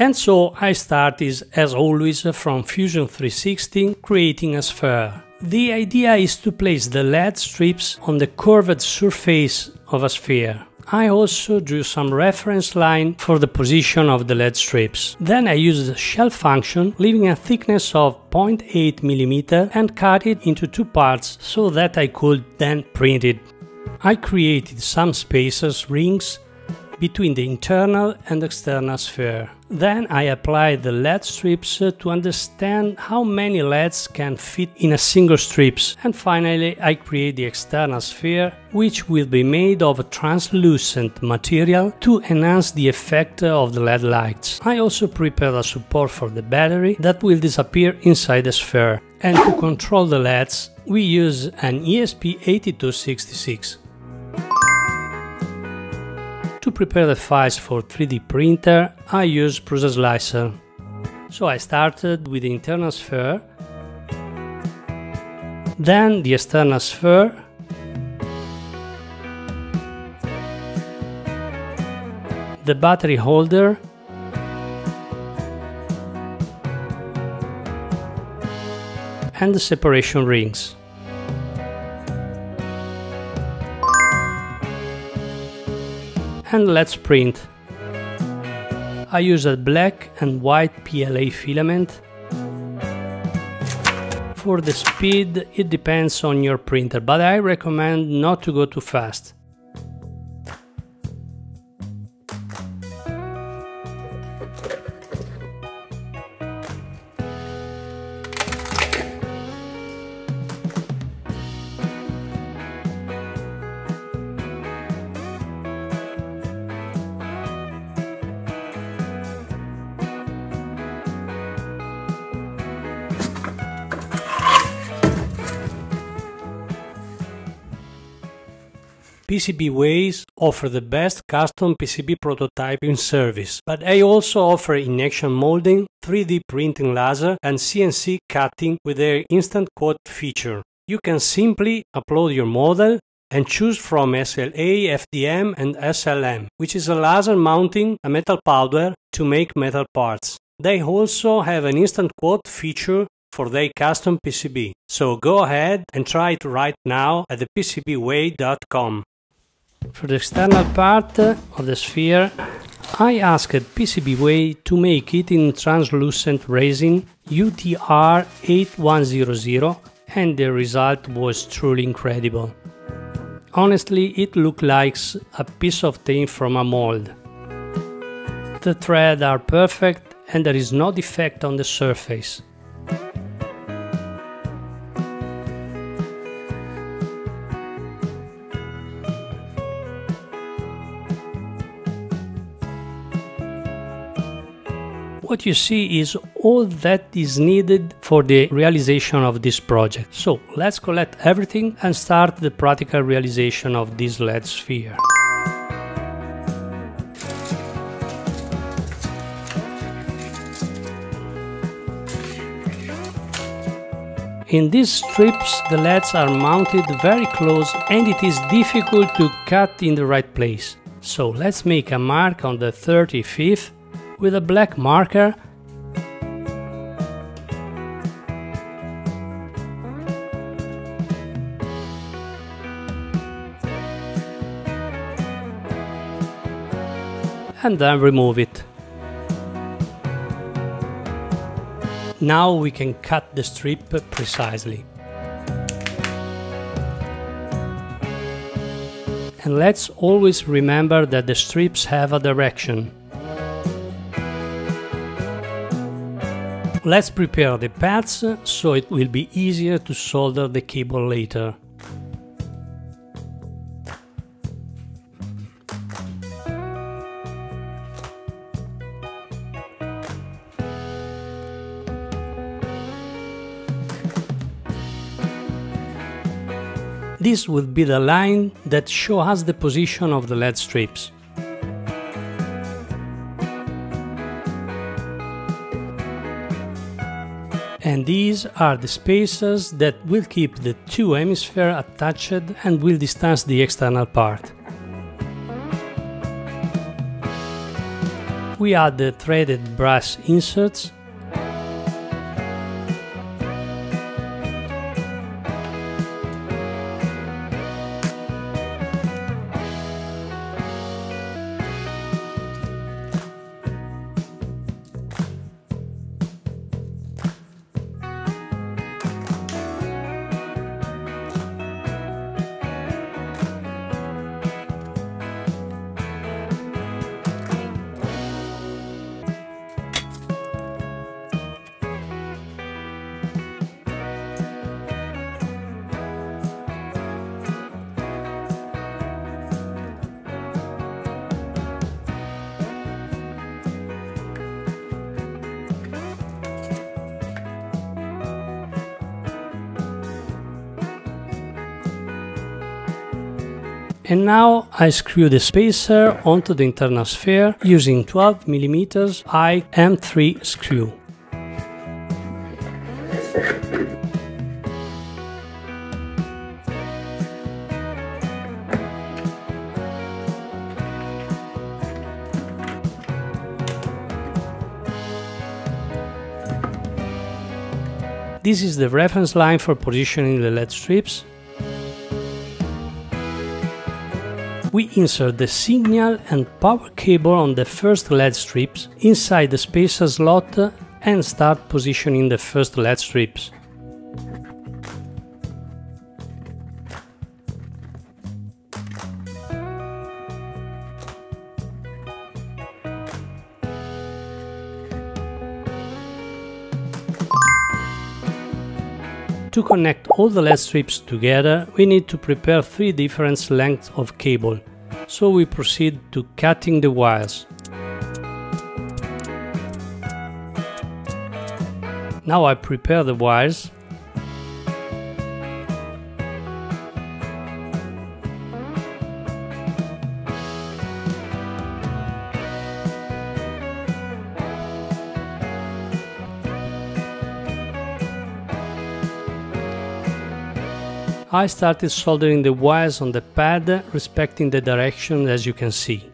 And so I started, as always, from Fusion 360, creating a sphere. The idea is to place the LED strips on the curved surface of a sphere. I also drew some reference line for the position of the LED strips. Then I used the shell function, leaving a thickness of 0.8 mm and cut it into two parts so that I could then print it. I created some spacers, rings, between the internal and external sphere. Then I applied the LED strips to understand how many LEDs can fit in a single strip. And finally I create the external sphere, which will be made of a translucent material to enhance the effect of the LED lights. I also prepared a support for the battery that will disappear inside the sphere. And to control the LEDs we use an ESP8266. To prepare the files for 3D printer, I use Prusa Slicer. So I started with the internal sphere, then the external sphere, the battery holder, and the separation rings. And let's print. I use a black and white PLA filament. For the speed it depends on your printer, but I recommend not to go too fast. PCBWay offer the best custom PCB prototyping service, but they also offer injection molding, 3D printing laser and CNC cutting with their instant quote feature. You can simply upload your model and choose from SLA, FDM and SLM, which is a laser mounting a metal powder to make metal parts. They also have an instant quote feature for their custom PCB, so go ahead and try it right now at the PCBWay.com. For the external part of the sphere, I asked PCBWay to make it in translucent resin UTR8100, and the result was truly incredible. Honestly, it looked like a piece of tin from a mold. The threads are perfect and there is no defect on the surface. What you see is all that is needed for the realization of this project. So let's collect everything and start the practical realization of this LED sphere. In these strips the LEDs are mounted very close and it is difficult to cut in the right place. So let's make a mark on the 35th with a black marker and then remove it. Now we can cut the strip precisely. And let's always remember that the strips have a direction. Let's prepare the pads so it will be easier to solder the cable later. This will be the line that shows us the position of the LED strips. And these are the spacers that will keep the two hemispheres attached and will distance the external part. we add the threaded brass inserts, and now I screw the spacer onto the internal sphere using 12mm IM3 screw. This is the reference line for positioning the LED strips. We insert the signal and power cable on the first LED strips inside the spacer slot and start positioning the first LED strips. To connect all the LED strips together, we need to prepare 3 different lengths of cable, so we proceed to cutting the wires. Now I prepare the wires. I started soldering the wires on the pad, respecting the direction as you can see.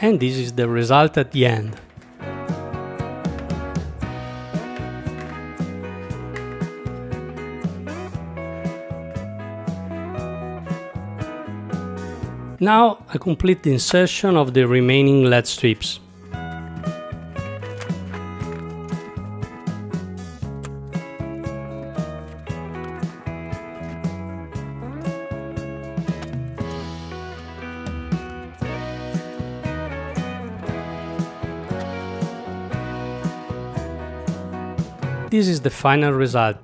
And this is the result at the end. Now I complete the insertion of the remaining LED strips. This is the final result.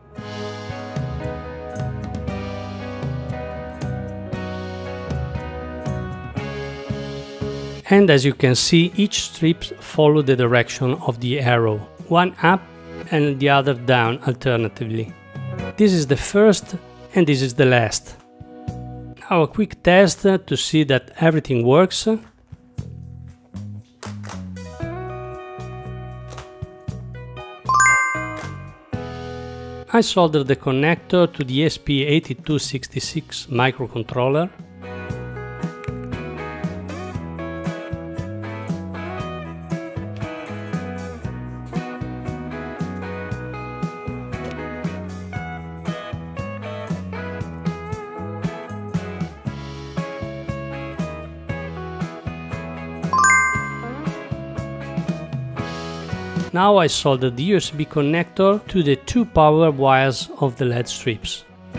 And as you can see, each strip follows the direction of the arrow, one up and the other down alternatively. This is the first and this is the last. Now a quick test to see that everything works. I soldered the connector to the ESP8266 microcontroller. Now I soldered the USB connector to the 2 power wires of the LED strips. I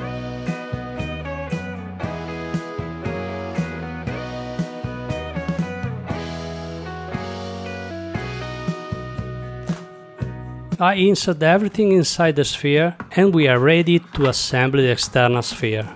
insert everything inside the sphere and we are ready to assemble the external sphere.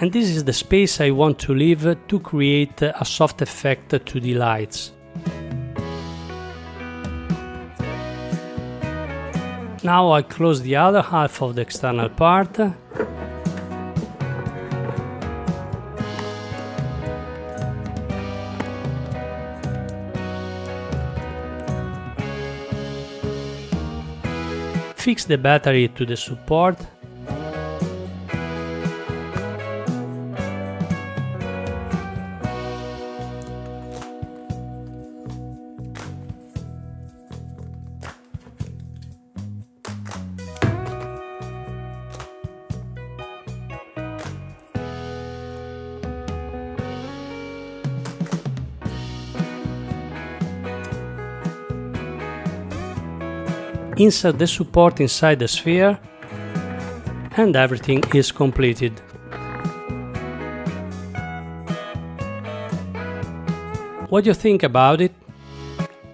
and this is the space I want to leave to create a soft effect to the lights. Now I close the other half of the external part. Fix the battery to the support. Insert the support inside the sphere, and everything is completed. What do you think about it?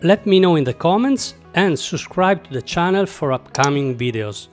Let me know in the comments and subscribe to the channel for upcoming videos.